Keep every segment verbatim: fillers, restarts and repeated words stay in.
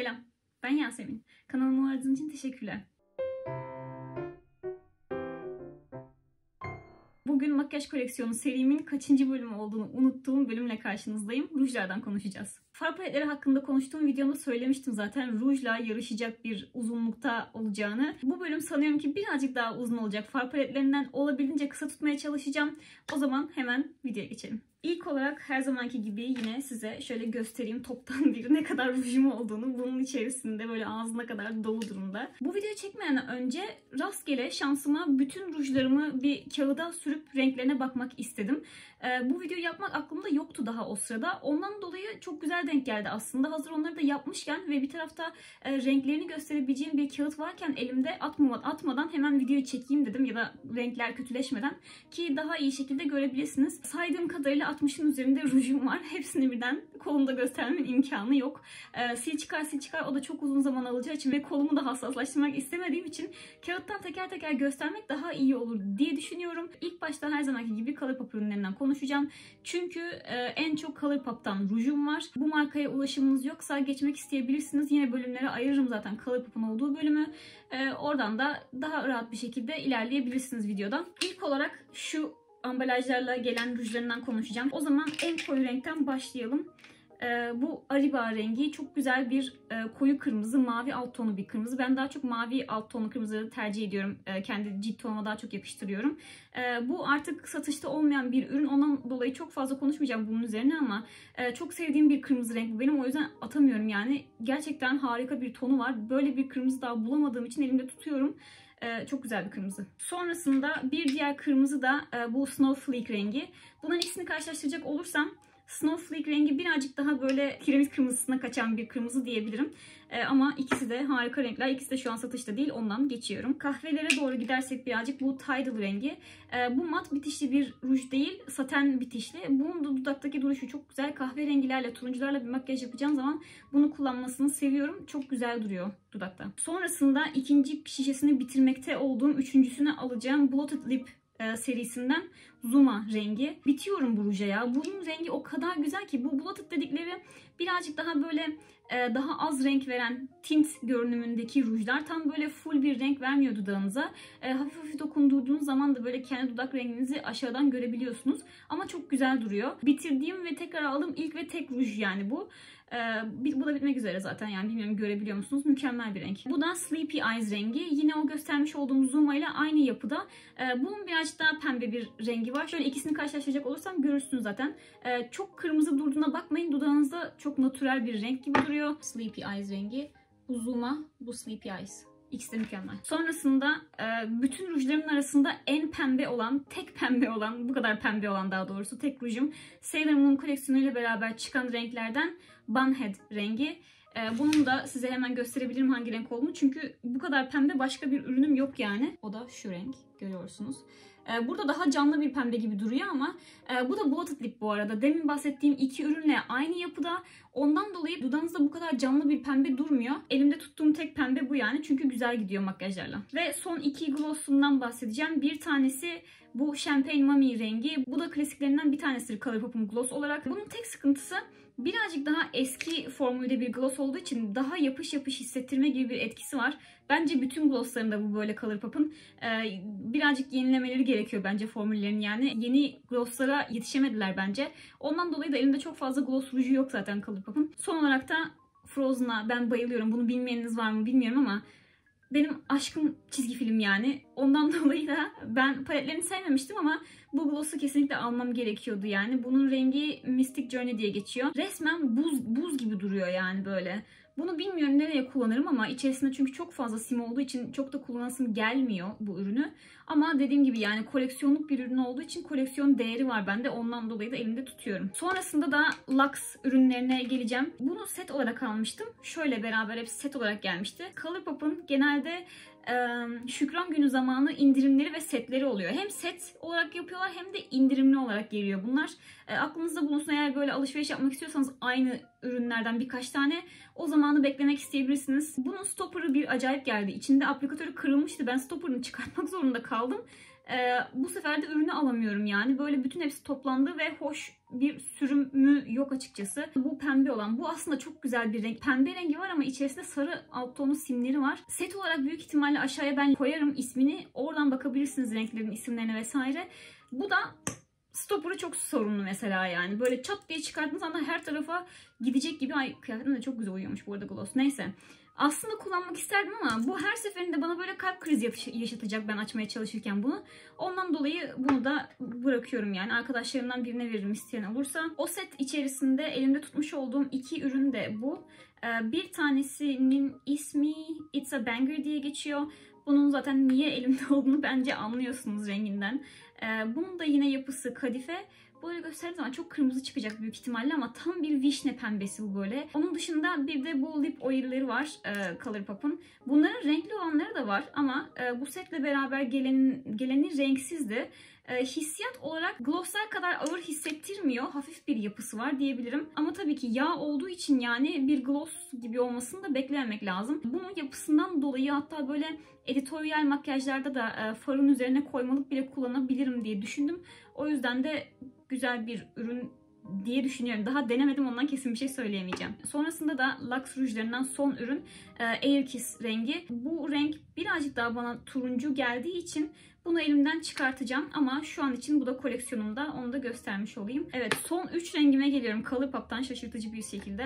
Selam, ben Yasemin. Kanalıma uğradığınız için teşekkürler. Bugün makyaj koleksiyonu serimin kaçıncı bölümü olduğunu unuttuğum bölümle karşınızdayım. Rujlardan konuşacağız. Far paletleri hakkında konuştuğum videomda söylemiştim zaten rujla yarışacak bir uzunlukta olacağını. Bu bölüm sanıyorum ki birazcık daha uzun olacak. Far paletlerinden olabildiğince kısa tutmaya çalışacağım. O zaman hemen videoya geçelim. İlk olarak her zamanki gibi yine size şöyle göstereyim toptan bir ne kadar rujum olduğunu. Bunun içerisinde böyle ağzına kadar dolu durumda. Bu videoyu çekmeden önce rastgele şansıma bütün rujlarımı bir kağıda sürüp renklerine bakmak istedim. Ee, bu videoyu yapmak aklımda yoktu daha o sırada. Ondan dolayı çok güzel denk geldi aslında. Hazır onları da yapmışken ve bir tarafta e, renklerini gösterebileceğim bir kağıt varken elimde atmadan, atmadan hemen videoyu çekeyim dedim. Ya da renkler kötüleşmeden ki daha iyi şekilde görebilirsiniz. Saydığım kadarıyla altmışın üzerinde rujum var. Hepsini birden kolumda göstermemin imkanı yok. Ee, sil çıkar sil çıkar o da çok uzun zaman alacağı için ve kolumu da hassaslaştırmak istemediğim için kağıttan teker teker göstermek daha iyi olur diye düşünüyorum. İlk başta her zamanki gibi Colourpop ürünlerinden konuşacağım. Çünkü e, en çok Colourpop'tan rujum var. Bu markaya ulaşımınız yoksa geçmek isteyebilirsiniz. Yine bölümlere ayırırım zaten Colourpop'un olduğu bölümü. E, oradan da daha rahat bir şekilde ilerleyebilirsiniz videodan. İlk olarak şu ambalajlarla gelen rujlarından konuşacağım. O zaman en koyu renkten başlayalım. Ee, bu Ariba rengi çok güzel bir e, koyu kırmızı, mavi alt tonu bir kırmızı. Ben daha çok mavi alt tonlu kırmızıları tercih ediyorum. E, kendi cilt tonuma daha çok yakıştırıyorum. E, bu artık satışta olmayan bir ürün. Ondan dolayı çok fazla konuşmayacağım bunun üzerine ama e, çok sevdiğim bir kırmızı renk. Benim o yüzden atamıyorum yani. Gerçekten harika bir tonu var. Böyle bir kırmızı daha bulamadığım için elimde tutuyorum. Ee, çok güzel bir kırmızı. Sonrasında bir diğer kırmızı da e, bu Snowflake rengi. Bunların ikisini karşılaştıracak olursam Snowflake rengi birazcık daha böyle kiremit kırmızısına kaçan bir kırmızı diyebilirim. E, ama ikisi de harika renkler. İkisi de şu an satışta değil. Ondan geçiyorum. Kahvelere doğru gidersek birazcık bu Tidal rengi. E, bu mat bitişli bir ruj değil. Satin bitişli. Bunun da dudaktaki duruşu çok güzel. Kahverengilerle, turuncularla bir makyaj yapacağım zaman bunu kullanmasını seviyorum. Çok güzel duruyor dudakta. Sonrasında ikinci şişesini bitirmekte olduğum üçüncüsünü alacağım. Blotted Lip serisinden Zuma rengi. Bitiyorum bu ruja ya. Bunun rengi o kadar güzel ki bu Blotted dedikleri birazcık daha böyle daha az renk veren tint görünümündeki rujlar tam böyle full bir renk vermiyor dudağınıza. Hafif hafif dokundurduğunuz zaman da böyle kendi dudak renginizi aşağıdan görebiliyorsunuz. Ama çok güzel duruyor. Bitirdiğim ve tekrar aldığım ilk ve tek ruj yani bu. Bu da bitmek üzere zaten yani bilmiyorum görebiliyor musunuz? Mükemmel bir renk. Bu da Sleepy Eyes rengi. Yine o göstermiş olduğumuz Zuma ile aynı yapıda. Bunun birazcık daha pembe bir rengi var. Şöyle ikisini karşılaştıracak olursam görürsünüz zaten. Çok kırmızı durduğuna bakmayın. Dudağınızda çok natürel bir renk gibi duruyor. Sleepy Eyes rengi. Bu Zuma, bu Sleepy Eyes. İkisi de mükemmel. Sonrasında bütün rujlarımın arasında en pembe olan, tek pembe olan, bu kadar pembe olan daha doğrusu tek rujum Sailor Moon koleksiyonuyla beraber çıkan renklerden Bun Head rengi. Bunun da size hemen gösterebilirim hangi renk olduğunu. Çünkü bu kadar pembe başka bir ürünüm yok yani. O da şu renk. Görüyorsunuz. Burada daha canlı bir pembe gibi duruyor ama bu da Blotted Lip bu arada. Demin bahsettiğim iki ürünle aynı yapıda. Ondan dolayı dudağınızda bu kadar canlı bir pembe durmuyor. Elimde tuttuğum tek pembe bu yani. Çünkü güzel gidiyor makyajlarla. Ve son iki glossumdan bahsedeceğim. Bir tanesi bu Champagne Mami rengi. Bu da klasiklerinden bir tanesidir Colourpop'un gloss olarak. Bunun tek sıkıntısı birazcık daha eski formülde bir gloss olduğu için daha yapış yapış hissettirme gibi bir etkisi var. Bence bütün glosslarında bu böyle Colourpop'un. Ee, birazcık yenilemeleri gerekiyor bence formüllerin yani. Yeni glosslara yetişemediler bence. Ondan dolayı da elimde çok fazla gloss ruju yok zaten Colourpop'un. Son olarak da Frozen'a ben bayılıyorum. Bunu bilmeyeniniz var mı bilmiyorum ama benim aşkım çizgi film yani. Ondan dolayı da ben paletlerini sevmemiştim ama bu gloss'u kesinlikle almam gerekiyordu yani. Bunun rengi Mystic Journey diye geçiyor. Resmen buz buz gibi duruyor yani böyle. Bunu bilmiyorum nereye kullanırım ama içerisinde çünkü çok fazla sim olduğu için çok da kullanasım gelmiyor bu ürünü. Ama dediğim gibi yani koleksiyonluk bir ürün olduğu için koleksiyon değeri var bende. Ondan dolayı da elimde tutuyorum. Sonrasında da Lux ürünlerine geleceğim. Bunu set olarak almıştım. Şöyle beraber hepsi set olarak gelmişti. Colourpop'un genelde Ee, Şükran günü zamanı indirimleri ve setleri oluyor. Hem set olarak yapıyorlar hem de indirimli olarak geliyor bunlar. E, aklınızda bulunsun eğer böyle alışveriş yapmak istiyorsanız aynı ürünlerden birkaç tane o zamanı beklemek isteyebilirsiniz. Bunun stopper'ı bir acayip geldi. İçinde aplikatörü kırılmıştı. Ben stopper'ını çıkartmak zorunda kaldım. Ee, bu sefer de ürünü alamıyorum yani. Böyle bütün hepsi toplandı ve hoş bir sürümü yok açıkçası. Bu pembe olan. Bu aslında çok güzel bir renk. Pembe rengi var ama içerisinde sarı alt tonu simleri var. Set olarak büyük ihtimalle aşağıya ben koyarım ismini. Oradan bakabilirsiniz renklerin isimlerine vesaire. Bu da stopper'ı çok sorunlu mesela yani. Böyle çat diye çıkarttığınız anda her tarafa gidecek gibi. Ay kıyafetim de çok güzel uyuyormuş bu arada gloss. Neyse. Aslında kullanmak isterdim ama bu her seferinde bana böyle kalp krizi yaşatacak ben açmaya çalışırken bunu. Ondan dolayı bunu da bırakıyorum yani. Arkadaşlarımdan birine veririm isteyen olursa. O set içerisinde elimde tutmuş olduğum iki ürün de bu. Bir tanesinin ismi It's a Banger diye geçiyor. Bunun zaten niye elimde olduğunu bence anlıyorsunuz renginden. Bunun da yine yapısı kadife. Böyle gösterdiğim zaman çok kırmızı çıkacak büyük ihtimalle ama tam bir vişne pembesi bu böyle. Onun dışında bir de bu lip oil'leri var e, Colourpop'un. Bunların renkli olanları da var ama e, bu setle beraber gelen, geleni renksizdi. E, hissiyat olarak glosslar kadar ağır hissettirmiyor. Hafif bir yapısı var diyebilirim. Ama tabii ki yağ olduğu için yani bir gloss gibi olmasını da beklememek lazım. Bunun yapısından dolayı hatta böyle editoryal makyajlarda da e, farın üzerine koymalık bile kullanabilirim diye düşündüm. O yüzden de güzel bir ürün diye düşünüyorum. Daha denemedim, ondan kesin bir şey söyleyemeyeceğim. Sonrasında da Lux rujlarından son ürün Air Kiss rengi. Bu renk birazcık daha bana turuncu geldiği için bunu elimden çıkartacağım ama şu an için bu da koleksiyonumda, onu da göstermiş olayım. Evet, son üç rengime geliyorum Colourpop'tan şaşırtıcı bir şekilde.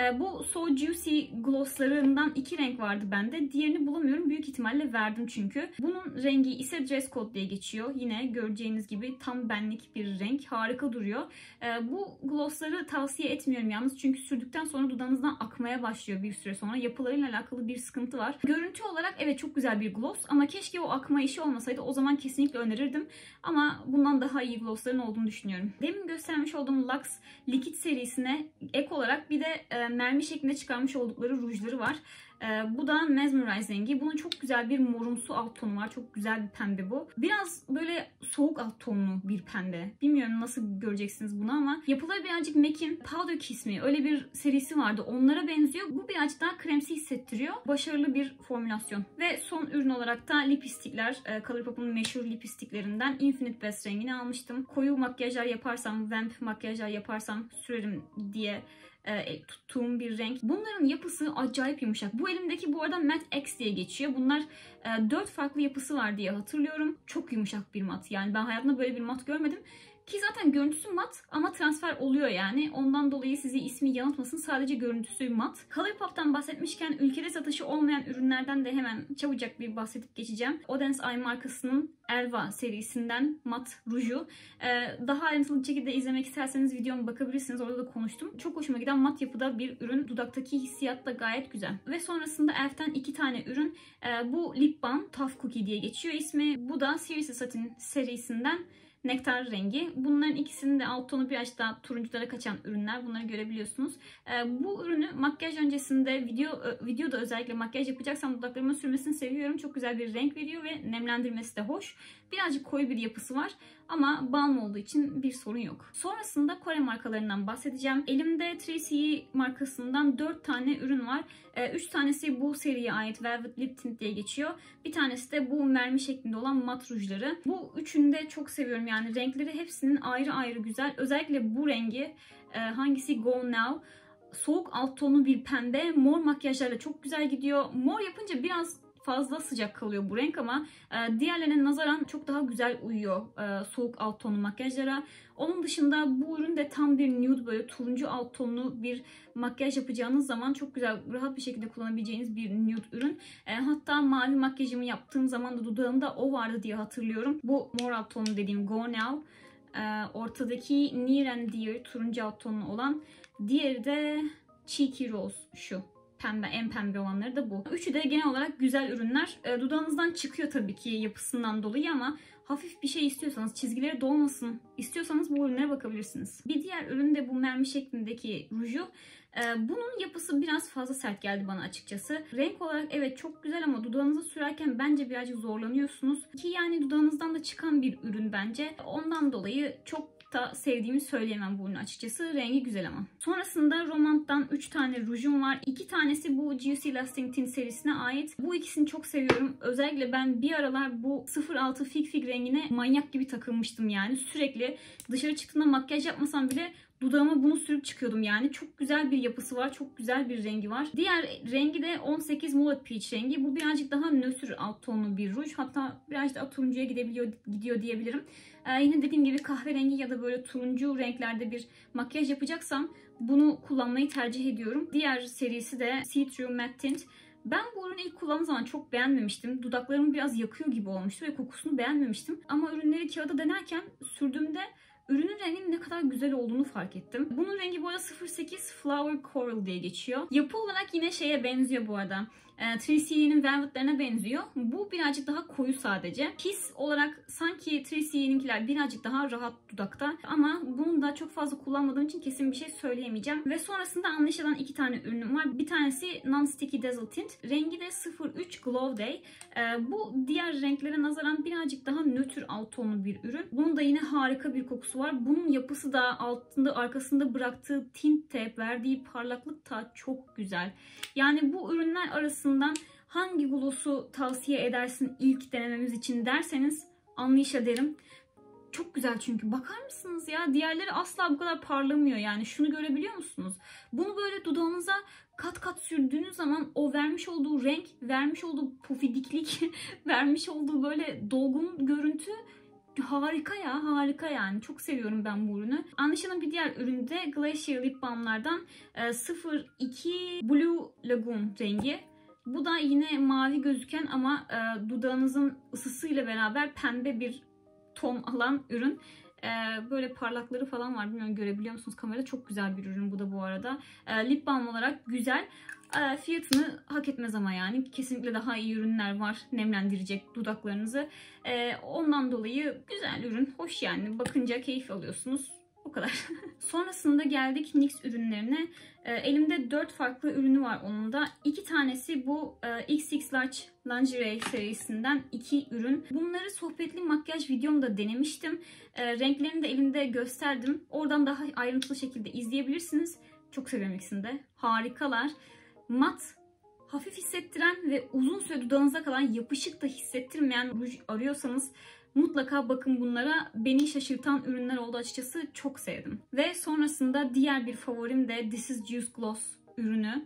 Ee, bu So Juicy glosslarından iki renk vardı bende. Diğerini bulamıyorum, büyük ihtimalle verdim çünkü. Bunun rengi ise Dress Code diye geçiyor. Yine göreceğiniz gibi tam benlik bir renk. Harika duruyor. Ee, bu glossları tavsiye etmiyorum yalnız çünkü sürdükten sonra dudağınızdan akmaya başlıyor bir süre sonra. Yapılarıyla alakalı bir sıkıntı var. Görüntü olarak evet çok güzel bir gloss ama keşke o akma işi olmasaydı. O O zaman kesinlikle önerirdim ama bundan daha iyi glossların olduğunu düşünüyorum. Demin göstermiş olduğum Lux Liquid serisine ek olarak bir de e, mermi şeklinde çıkarmış oldukları rujları var. E, bu da Mesmerizing. Bunun çok güzel bir morumsu alt tonu var. Çok güzel bir pembe bu. Biraz böyle soğuk alt tonlu bir pembe. Bilmiyorum nasıl göreceksiniz bunu ama yapıları birazcık Mac'in Powder Kiss mi? Öyle bir serisi vardı. Onlara benziyor. Bu birazcık daha kremsi hissettiriyor. Başarılı bir formülasyon. Ve son ürün olarak da lipstikler. E, Colourpop'un meşhur lipistiklerinden Infinite Best rengini almıştım. Koyu makyajlar yaparsam, vamp makyajlar yaparsam sürerim diye e, tuttuğum bir renk. Bunların yapısı acayip yumuşak. Bu elimdeki bu arada Matte X diye geçiyor. Bunlar e, dört farklı yapısı var diye hatırlıyorum. Çok yumuşak bir mat. Yani ben hayatımda böyle bir mat görmedim. Ki zaten görüntüsü mat ama transfer oluyor yani. Ondan dolayı sizi ismi yanıltmasın. Sadece görüntüsü mat. Colourpop'tan bahsetmişken ülkede satışı olmayan ürünlerden de hemen çabucak bir bahsedip geçeceğim. Odense Eye markasının Älva serisinden mat ruju. Ee, daha ayrıntılı bir şekilde izlemek isterseniz videoma bakabilirsiniz. Orada da konuştum. Çok hoşuma giden mat yapıda bir ürün. Dudaktaki hissiyat da gayet güzel. Ve sonrasında Elf'ten iki tane ürün. Ee, bu Lip Balm, Tough Cookie diye geçiyor ismi. Bu da Satin serisinden Nektar rengi. Bunların ikisinin de alt tonu biraz daha turunculara kaçan ürünler. Bunları görebiliyorsunuz. Ee, bu ürünü makyaj öncesinde video videoda özellikle makyaj yapacaksam dudaklarıma sürmesini seviyorum. Çok güzel bir renk veriyor ve nemlendirmesi de hoş. Birazcık koyu bir yapısı var ama balm olduğu için bir sorun yok. Sonrasında Kore markalarından bahsedeceğim. Elimde Tracy markasından dört tane ürün var. Ee, üç tanesi bu seriye ait Velvet Lip Tint diye geçiyor. Bir tanesi de bu mermi şeklinde olan mat rujları. Bu üçünü de çok seviyorum. Yani renkleri hepsinin ayrı ayrı güzel. Özellikle bu rengi e, hangisi? Go Now. Soğuk alt tonu bir pembe. Mor makyajlarla çok güzel gidiyor. Mor yapınca biraz fazla sıcak kalıyor bu renk ama e, diğerlerine nazaran çok daha güzel uyuyor e, soğuk alt tonlu makyajlara. Onun dışında bu ürün de tam bir nude böyle turuncu alt tonlu bir makyaj yapacağınız zaman çok güzel rahat bir şekilde kullanabileceğiniz bir nude ürün. E, hatta mavi makyajımı yaptığım zaman da dudağımda o vardı diye hatırlıyorum. Bu mor alt tonlu dediğim Go Now. E, ortadaki Near and Dear turuncu alt tonlu olan. Diğeri de Cheeky Rose şu. Pembe, en pembe olanları da bu. Üçü de genel olarak güzel ürünler. E, dudağınızdan çıkıyor tabii ki yapısından dolayı ama hafif bir şey istiyorsanız, çizgileri dolmasın istiyorsanız bu ürünlere bakabilirsiniz. Bir diğer ürün de bu mermi şeklindeki ruju. E, bunun yapısı biraz fazla sert geldi bana açıkçası. Renk olarak evet çok güzel ama dudağınıza sürerken bence birazcık zorlanıyorsunuz. Ki yani dudağınızdan da çıkan bir ürün bence. Ondan dolayı çok da sevdiğimi söyleyemem bunu açıkçası. Rengi güzel ama. Sonrasında Romant'tan üç tane rujum var. iki tanesi bu Juicy Lasting Tint serisine ait. Bu ikisini çok seviyorum. Özellikle ben bir aralar bu sıfır altı fig fig rengine manyak gibi takılmıştım yani. Sürekli dışarı çıktığımda makyaj yapmasam bile dudağıma bunu sürüp çıkıyordum yani. Çok güzel bir yapısı var. Çok güzel bir rengi var. Diğer rengi de on sekiz Mullet Peach rengi. Bu birazcık daha nötr alt tonlu bir ruj. Hatta birazcık da turuncuya gidebiliyor, gidiyor diyebilirim. Ee, yine dediğim gibi kahverengi ya da böyle turuncu renklerde bir makyaj yapacaksam bunu kullanmayı tercih ediyorum. Diğer serisi de See Through Matte Tint. Ben bu ürünü ilk kullandığım zaman çok beğenmemiştim. Dudaklarımı biraz yakıyor gibi olmuştu ve kokusunu beğenmemiştim. Ama ürünleri kağıda denerken sürdüğümde ürünün renginin ne kadar güzel olduğunu fark ettim. Bunun rengi bu arada sıfır sekiz Flower Coral diye geçiyor. Yapı olarak yine şeye benziyor bu arada. Tracy'nin Velvet'lerine benziyor. Bu birazcık daha koyu sadece. His olarak sanki Tracy'ninkiler birazcık daha rahat dudakta. Ama bunu da çok fazla kullanmadığım için kesin bir şey söyleyemeyeceğim. Ve sonrasında anlaşılan iki tane ürünüm var. Bir tanesi Non Sticky Dazzle Tint. Rengi de sıfır üç Glow Day. Bu diğer renklere nazaran birazcık daha nötr alt tonlu bir ürün. Bunun da yine harika bir kokusu var. Bunun yapısı da altında arkasında bıraktığı tintte verdiği parlaklık da çok güzel. Yani bu ürünler arasında hangi gloss'u tavsiye edersin ilk denememiz için derseniz anlayış ederim. Çok güzel çünkü. Bakar mısınız ya? Diğerleri asla bu kadar parlamıyor yani. Şunu görebiliyor musunuz? Bunu böyle dudağınıza kat kat sürdüğünüz zaman o vermiş olduğu renk, vermiş olduğu pofidiklik, vermiş olduğu böyle dolgun görüntü harika ya, harika yani. Çok seviyorum ben bu ürünü. Anlaşılan bir diğer ürün de Glacier Lip Balm'lardan sıfır iki Blue Lagoon rengi. Bu da yine mavi gözüken ama e, dudağınızın ısısıyla beraber pembe bir ton alan ürün. E, böyle parlakları falan var. Bilmiyorum görebiliyor musunuz kamerada? Çok güzel bir ürün bu da bu arada. E, lip balm olarak güzel. E, fiyatını hak etmez ama yani. Kesinlikle daha iyi ürünler var nemlendirecek dudaklarınızı. E, ondan dolayı güzel ürün. Hoş yani. Bakınca keyif alıyorsunuz. O kadar. Sonrasında geldik N Y X ürünlerine. E, elimde dört farklı ürünü var onun da. iki tanesi bu e, X X Large Lingerie serisinden iki ürün. Bunları sohbetli makyaj videomda denemiştim. E, renklerini de elimde gösterdim. Oradan daha ayrıntılı şekilde izleyebilirsiniz. Çok seviyorum ikisini de. Harikalar. Mat, hafif hissettiren ve uzun süre dudağınıza kalan yapışık da hissettirmeyen ruj arıyorsanız mutlaka bakın bunlara. Beni şaşırtan ürünler oldu açıkçası. Çok sevdim. Ve sonrasında diğer bir favorim de This is Juice Gloss ürünü.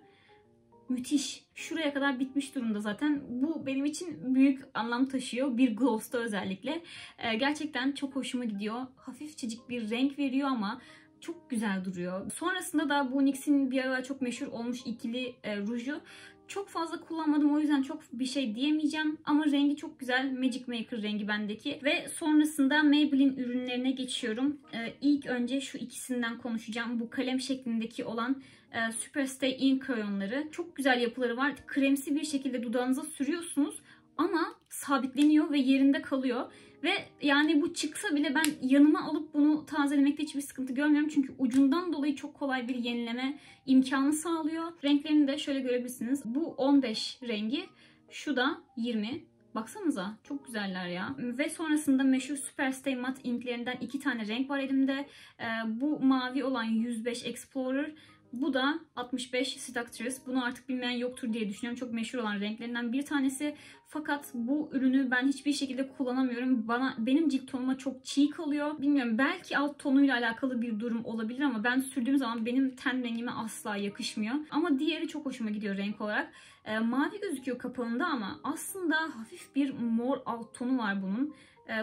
Müthiş. Şuraya kadar bitmiş durumda zaten. Bu benim için büyük anlam taşıyor. Bir gloss'ta özellikle. Ee, gerçekten çok hoşuma gidiyor. Hafifçecik bir renk veriyor ama çok güzel duruyor. Sonrasında da bu N Y X'in bir ara çok meşhur olmuş ikili e, ruju. Çok fazla kullanmadım o yüzden çok bir şey diyemeyeceğim. Ama rengi çok güzel. Magic Maker rengi bendeki. Ve sonrasında Maybelline ürünlerine geçiyorum. Ee, ilk önce şu ikisinden konuşacağım. Bu kalem şeklindeki olan e, Superstay In krayonları. Çok güzel yapıları var. Kremsi bir şekilde dudağınıza sürüyorsunuz. Ama sabitleniyor ve yerinde kalıyor. Ve yani bu çıksa bile ben yanıma alıp bunu tazelemekte hiçbir sıkıntı görmüyorum. Çünkü ucundan dolayı çok kolay bir yenileme imkanı sağlıyor. Renklerini de şöyle görebilirsiniz. Bu on beş rengi. Şu da yirmi. Baksanıza çok güzeller ya. Ve sonrasında meşhur Superstay Matte inklerinden iki tane renk var elimde. Ee, bu mavi olan yüz beş Explorer. Bu da altmış beş Seductress. Bunu artık bilmeyen yoktur diye düşünüyorum. Çok meşhur olan renklerinden bir tanesi. Fakat bu ürünü ben hiçbir şekilde kullanamıyorum. Bana, benim cilt tonuma çok çiğ kalıyor. Bilmiyorum belki alt tonuyla alakalı bir durum olabilir ama ben sürdüğüm zaman benim ten rengime asla yakışmıyor. Ama diğeri çok hoşuma gidiyor renk olarak. E, mavi gözüküyor kapağında ama aslında hafif bir mor alt tonu var bunun.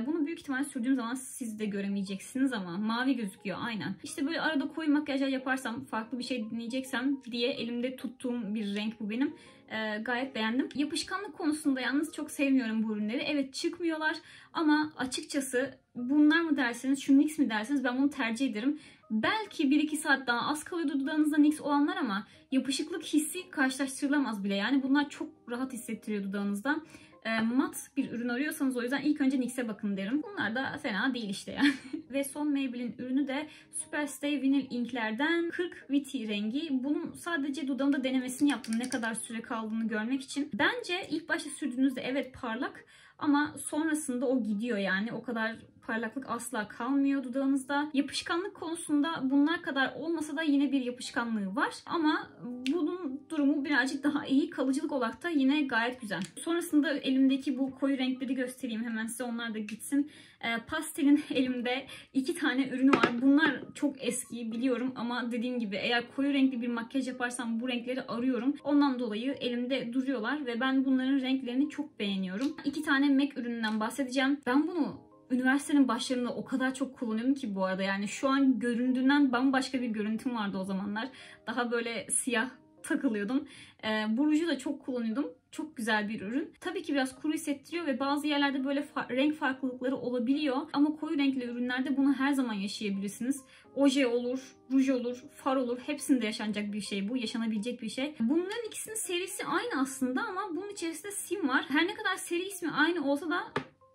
Bunu büyük ihtimalle sürdüğüm zaman siz de göremeyeceksiniz ama mavi gözüküyor aynen. İşte böyle arada koyu makyajlar yaparsam, farklı bir şey deneyeceksem diye elimde tuttuğum bir renk bu benim. Ee, gayet beğendim. Yapışkanlık konusunda yalnız çok sevmiyorum bu ürünleri. Evet çıkmıyorlar ama açıkçası bunlar mı derseniz, şu N Y X mi derseniz ben bunu tercih ederim. Belki bir iki saat daha az kalıyordu dudağınızda N Y X olanlar ama yapışıklık hissi karşılaştırılamaz bile. Yani bunlar çok rahat hissettiriyor dudağınızda. E, mat bir ürün arıyorsanız o yüzden ilk önce N Y X'e bakın derim. Bunlar da fena değil işte yani. Ve son Maybelline ürünü de Superstay Vinyl Ink'lerden kırk Witty rengi. Bunun sadece dudağımda denemesini yaptım ne kadar süre kaldığını görmek için. Bence ilk başta sürdüğünüzde evet parlak Ama sonrasında o gidiyor yani. O kadar parlaklık asla kalmıyor dudağınızda. Yapışkanlık konusunda bunlar kadar olmasa da yine bir yapışkanlığı var. Ama bunun durumu birazcık daha iyi. Kalıcılık olarak da yine gayet güzel. Sonrasında elimdeki bu koyu renkleri göstereyim hemen size. Onlar da gitsin. E, pastelin elimde iki tane ürünü var. Bunlar çok eski biliyorum ama dediğim gibi eğer koyu renkli bir makyaj yaparsam bu renkleri arıyorum. Ondan dolayı elimde duruyorlar ve ben bunların renklerini çok beğeniyorum. İki tane M A C ürününden bahsedeceğim. Ben bunu üniversitenin başlarında o kadar çok kullanıyorum ki bu arada. Yani şu an göründüğünden bambaşka bir görüntüm vardı o zamanlar. Daha böyle siyah takılıyordum. E, bu ruju da çok kullanıyordum. Çok güzel bir ürün. Tabii ki biraz kuru hissettiriyor ve bazı yerlerde böyle fa renk farklılıkları olabiliyor. Ama koyu renkli ürünlerde bunu her zaman yaşayabilirsiniz. Oje olur, ruj olur, far olur. Hepsinde yaşanacak bir şey bu. Yaşanabilecek bir şey. Bunların ikisinin serisi aynı aslında ama bunun içerisinde sim var. Her ne kadar seri ismi aynı olsa da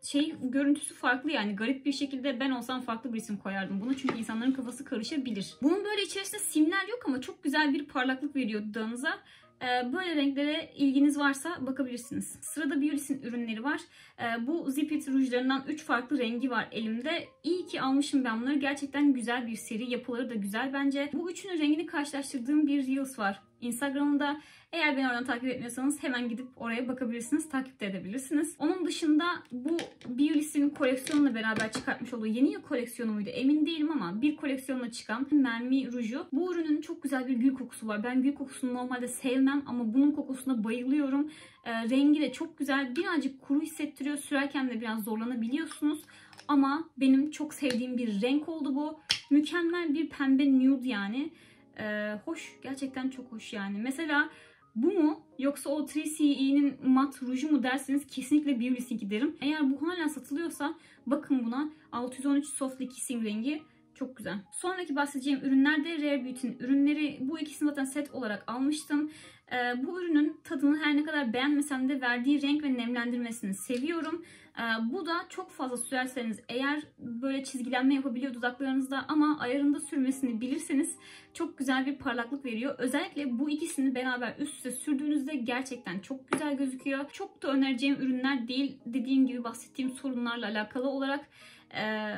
şey görüntüsü farklı yani. Garip bir şekilde ben olsam farklı bir isim koyardım buna. Çünkü insanların kafası karışabilir. Bunun böyle içerisinde simler yok ama çok güzel bir parlaklık veriyor dudağınıza. Böyle renklere ilginiz varsa bakabilirsiniz. Sırada Beauty's'in ürünleri var. Bu Zip It rujlarından üç farklı rengi var elimde. İyi ki almışım ben bunları. Gerçekten güzel bir seri. Yapıları da güzel bence. Bu üçünün rengini karşılaştırdığım bir Reels var Instagram'da. Eğer beni oradan takip etmiyorsanız hemen gidip oraya bakabilirsiniz. Takip de edebilirsiniz. Onun dışında bu Beauty's'in koleksiyonla beraber çıkartmış olduğu yeni yıl koleksiyonu muydu? Emin değilim ama bir koleksiyonla çıkan mermi ruju. Bu ürünün çok güzel bir gül kokusu var. Ben gül kokusunu normalde sevmem ama bunun kokusuna bayılıyorum. E, rengi de çok güzel. Birazcık kuru hissettiriyor. Sürerken de biraz zorlanabiliyorsunuz. Ama benim çok sevdiğim bir renk oldu bu. Mükemmel bir pembe nude yani. E, hoş. Gerçekten çok hoş yani. Mesela bu mu yoksa o üç C E'nin mat ruju mu derseniz kesinlikle Beauty'sinki derim. Eğer bu hala satılıyorsa bakın buna. altı yüz on üç Softly Kissing rengi çok güzel. Sonraki bahsedeceğim ürünler de Rare Beauty'nin ürünleri. Bu ikisini zaten set olarak almıştım. Ee, bu ürünün tadını her ne kadar beğenmesem de verdiği renk ve nemlendirmesini seviyorum. Ee, bu da çok fazla sürerseniz eğer böyle çizgilenme yapabiliyor dudaklarınızda ama ayarında sürmesini bilirseniz çok güzel bir parlaklık veriyor. Özellikle bu ikisini beraber üst üste sürdüğünüzde gerçekten çok güzel gözüküyor. Çok da önereceğim ürünler değil. Dediğim gibi bahsettiğim sorunlarla alakalı olarak ee,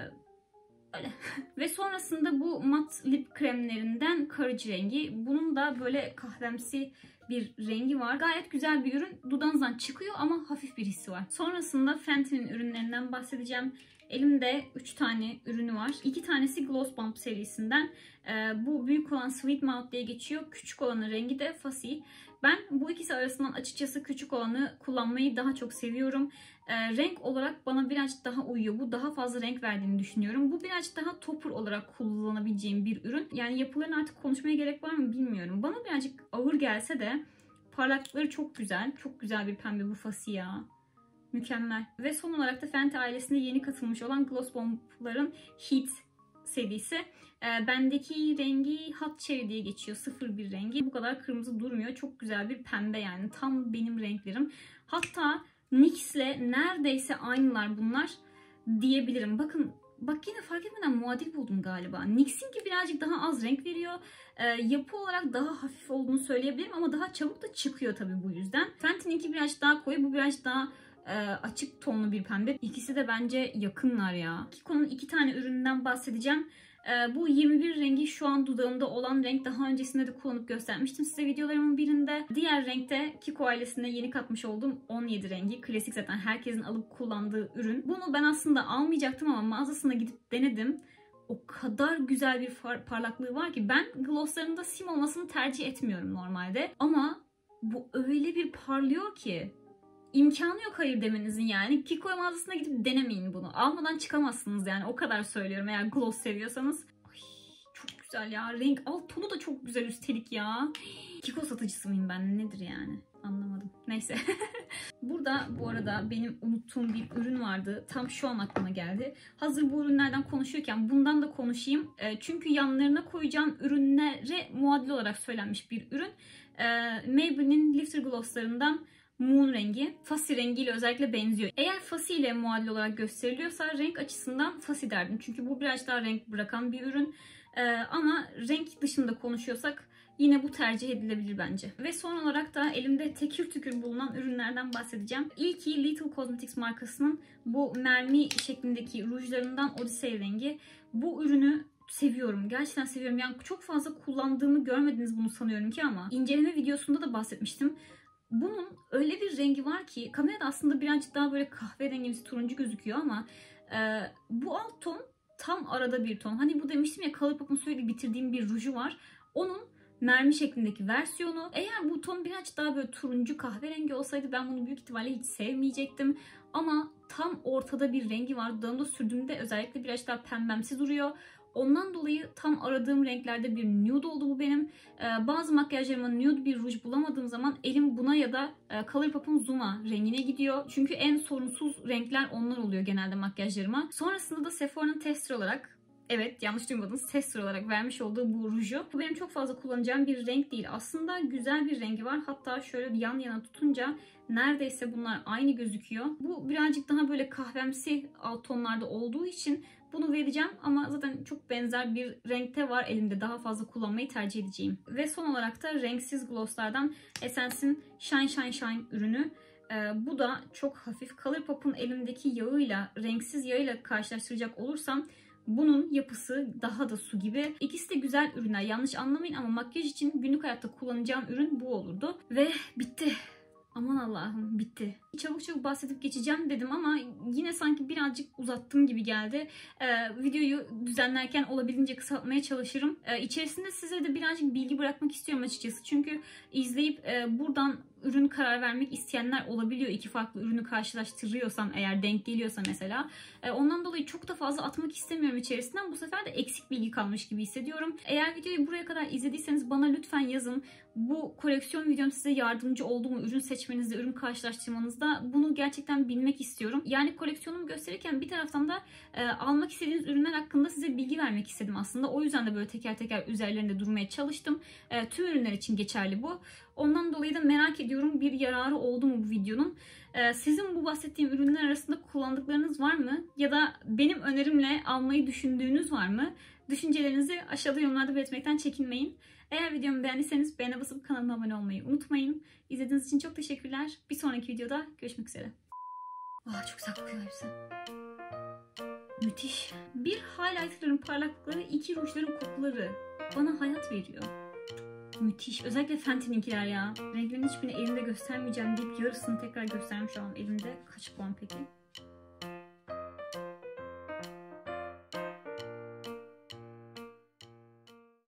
öyle. Ve sonrasında bu mat lip kremlerinden karıcı rengi. Bunun da böyle kahvemsi bir rengi var. Gayet güzel bir ürün. Dudağınızdan çıkıyor ama hafif bir hissi var. Sonrasında Fenty'nin ürünlerinden bahsedeceğim. Elimde üç tane ürünü var. iki tanesi Gloss Bomb serisinden. Ee, bu büyük olan Sweet Mouth diye geçiyor. Küçük olanın rengi de Fussy. Ben bu ikisi arasından açıkçası küçük olanı kullanmayı daha çok seviyorum. Ee, renk olarak bana birazcık daha uyuyor. Bu daha fazla renk verdiğini düşünüyorum. Bu birazcık daha topur olarak kullanabileceğim bir ürün. Yani yapılarını artık konuşmaya gerek var mı bilmiyorum. Bana birazcık ağır gelse de parlaklıkları çok güzel. Çok güzel bir pembe bu Fussy ya. Mükemmel. Ve son olarak da Fenty ailesine yeni katılmış olan Gloss Bomb'ların Heat serisi. E, bendeki rengi Hot Cherry diye geçiyor. sıfır bir rengi. Bu kadar kırmızı durmuyor. Çok güzel bir pembe yani. Tam benim renklerim. Hatta N Y X'le neredeyse aynılar bunlar diyebilirim. Bakın bak yine fark etmeden muadil buldum galiba. N Y X'inki birazcık daha az renk veriyor. E, yapı olarak daha hafif olduğunu söyleyebilirim ama daha çabuk da çıkıyor tabii bu yüzden. Fenty'ninki birazcık daha koyu. Bu birazcık daha açık tonlu bir pembe. İkisi de bence yakınlar ya. Kiko'nun iki tane üründen bahsedeceğim. Bu yirmi bir rengi şu an dudağımda olan renk. Daha öncesinde de kullanıp göstermiştim size videolarımın birinde. Diğer renkte Kiko ailesine yeni katmış olduğum on yedi rengi. Klasik zaten herkesin alıp kullandığı ürün. Bunu ben aslında almayacaktım ama mağazasına gidip denedim. O kadar güzel bir parlaklığı var ki ben glosslarımda sim olmasını tercih etmiyorum normalde. Ama bu öyle bir parlıyor ki İmkanı yok hayır demenizin yani. Kiko mağazasına gidip denemeyin bunu. Almadan çıkamazsınız yani. O kadar söylüyorum eğer gloss seviyorsanız. Ay, çok güzel ya. Renk alt tonu da çok güzel üstelik ya. Kiko satıcısı mıyım ben? Nedir yani? Anlamadım. Neyse. Burada bu arada benim unuttuğum bir ürün vardı. Tam şu an aklıma geldi. Hazır bu ürünlerden konuşuyorken bundan da konuşayım. Çünkü yanlarına koyacağım ürünlere muadil olarak söylenmiş bir ürün. Maybelline Lifter Gloss'larından Moon rengi Fussy rengiyle özellikle benziyor. Eğer Fussy ile muadil olarak gösteriliyorsa renk açısından Fussy derdim. Çünkü bu biraz daha renk bırakan bir ürün. Ee, ama renk dışında konuşuyorsak Yine bu tercih edilebilir bence. Ve son olarak da elimde tekir tükür bulunan ürünlerden bahsedeceğim. İlki Little Cosmetics markasının bu mermi şeklindeki rujlarından Odyssey rengi. Bu ürünü seviyorum. Gerçekten seviyorum. Yani çok fazla kullandığımı görmediniz bunu sanıyorum ki ama inceleme videosunda da bahsetmiştim. Bunun öyle bir rengi var ki kamerada aslında birazcık daha böyle kahverengimsi turuncu gözüküyor ama e, bu alt ton tam arada bir ton. Hani bu demiştim ya, Colourpop'un sürekli bitirdiğim bir ruju var. Onun mermi şeklindeki versiyonu. Eğer bu ton birazcık daha böyle turuncu kahverengi olsaydı ben bunu büyük ihtimalle hiç sevmeyecektim. Ama tam ortada bir rengi var. Dudağımda sürdüğümde özellikle birazcık daha pembemsi duruyor. Ondan dolayı tam aradığım renklerde bir nude oldu bu benim. Ee, bazı makyajlarıma nude bir ruj bulamadığım zaman elim buna ya da e, Colourpop'un Zuma rengine gidiyor. Çünkü en sorunsuz renkler onlar oluyor genelde makyajlarıma. Sonrasında da Sephora'nın tester olarak, evet yanlış duymadınız, tester olarak vermiş olduğu bu ruju. Bu benim çok fazla kullanacağım bir renk değil. Aslında güzel bir rengi var. Hatta şöyle yan yana tutunca neredeyse bunlar aynı gözüküyor. Bu birazcık daha böyle kahvemsi alt tonlarda olduğu için bunu vereceğim ama zaten çok benzer bir renkte var elimde. Daha fazla kullanmayı tercih edeceğim. Ve son olarak da renksiz glosslardan Essence'in Shine Shine Shine ürünü. Ee, bu da çok hafif. Colourpop'un elimdeki yağıyla, renksiz yağıyla karşılaştıracak olursam bunun yapısı daha da su gibi. İkisi de güzel ürünler. Yanlış anlamayın ama makyaj için günlük hayatta kullanacağım ürün bu olurdu. Ve bitti. Aman Allah'ım, bitti. Çabuk çabuk bahsedip geçeceğim dedim ama yine sanki birazcık uzattım gibi geldi. Ee, videoyu düzenlerken olabildiğince kısaltmaya çalışırım. Ee, içerisinde size de birazcık bilgi bırakmak istiyorum açıkçası. Çünkü izleyip e, buradan ürün karar vermek isteyenler olabiliyor. İki farklı ürünü karşılaştırıyorsam eğer, denk geliyorsa mesela. E, ondan dolayı çok da fazla atmak istemiyorum içerisinden. Bu sefer de eksik bilgi kalmış gibi hissediyorum. Eğer videoyu buraya kadar izlediyseniz bana lütfen yazın. Bu koleksiyon videom size yardımcı oldu mu? Ürün seçmenizde, ürün karşılaştırmanızda bunu gerçekten bilmek istiyorum. Yani koleksiyonumu gösterirken bir taraftan da e, almak istediğiniz ürünler hakkında size bilgi vermek istedim aslında. O yüzden de böyle teker teker üzerlerinde durmaya çalıştım. E, tüm ürünler için geçerli bu. Ondan dolayı da merak ediyorum, bir yararı oldu mu bu videonun? Ee, sizin bu bahsettiğim ürünler arasında kullandıklarınız var mı? Ya da benim önerimle almayı düşündüğünüz var mı? Düşüncelerinizi aşağıda yorumlarda belirtmekten çekinmeyin. Eğer videomu beğendiyseniz beğene basıp kanalıma abone olmayı unutmayın. İzlediğiniz için çok teşekkürler. Bir sonraki videoda görüşmek üzere. Oh, çok güzel kokuyor hepsi. Müthiş. Bir highlighter'ın parlaklıkları, iki rujların kokuları bana hayat veriyor. Müthiş. Özellikle Fenty'ninkiler ya. Renklerin hiçbirini elimde göstermeyeceğim deyip yarısını tekrar göstermiş olalım elimde. Kaç puan peki?